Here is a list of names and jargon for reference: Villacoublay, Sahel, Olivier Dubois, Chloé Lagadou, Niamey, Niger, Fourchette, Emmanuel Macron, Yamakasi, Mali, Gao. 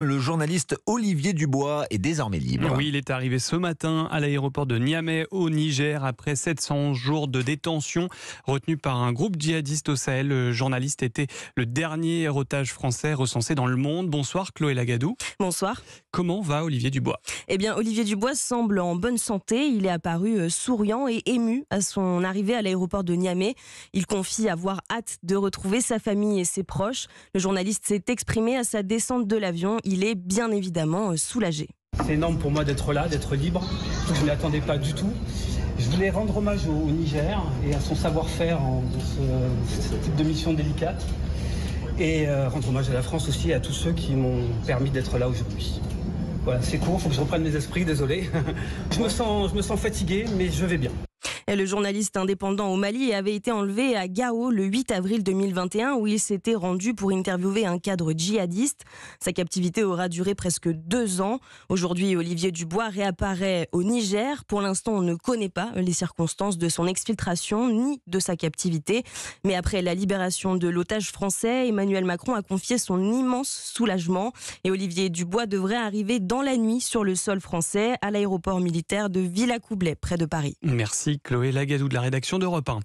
Le journaliste Olivier Dubois est désormais libre. Oui, il est arrivé ce matin à l'aéroport de Niamey au Niger après 700 jours de détention retenu par un groupe djihadiste au Sahel. Le journaliste était le dernier otage français recensé dans le monde. Bonsoir Chloé Lagadou. Bonsoir. Comment va Olivier Dubois ? Eh bien, Olivier Dubois semble en bonne santé. Il est apparu souriant et ému à son arrivée à l'aéroport de Niamey. Il confie avoir hâte de retrouver sa famille et ses proches. Le journaliste s'est exprimé à sa descente de l'avion. Il est bien évidemment soulagé. C'est énorme pour moi d'être là, d'être libre. Je ne l'attendais pas du tout. Je voulais rendre hommage au Niger et à son savoir-faire dans ce type de mission délicate. Et rendre hommage à la France aussi et à tous ceux qui m'ont permis d'être là aujourd'hui. Voilà, c'est court, il faut que je reprenne mes esprits, désolé. Je me sens fatigué, mais je vais bien. Et le journaliste indépendant au Mali avait été enlevé à Gao le 8 avril 2021 où il s'était rendu pour interviewer un cadre djihadiste. Sa captivité aura duré presque 2 ans. Aujourd'hui, Olivier Dubois réapparaît au Niger. Pour l'instant, on ne connaît pas les circonstances de son exfiltration ni de sa captivité. Mais après la libération de l'otage français, Emmanuel Macron a confié son immense soulagement. Et Olivier Dubois devrait arriver dans la nuit sur le sol français à l'aéroport militaire de Villacoublay, près de Paris. Merci Chloé Lagadou de la rédaction d'Europe 1.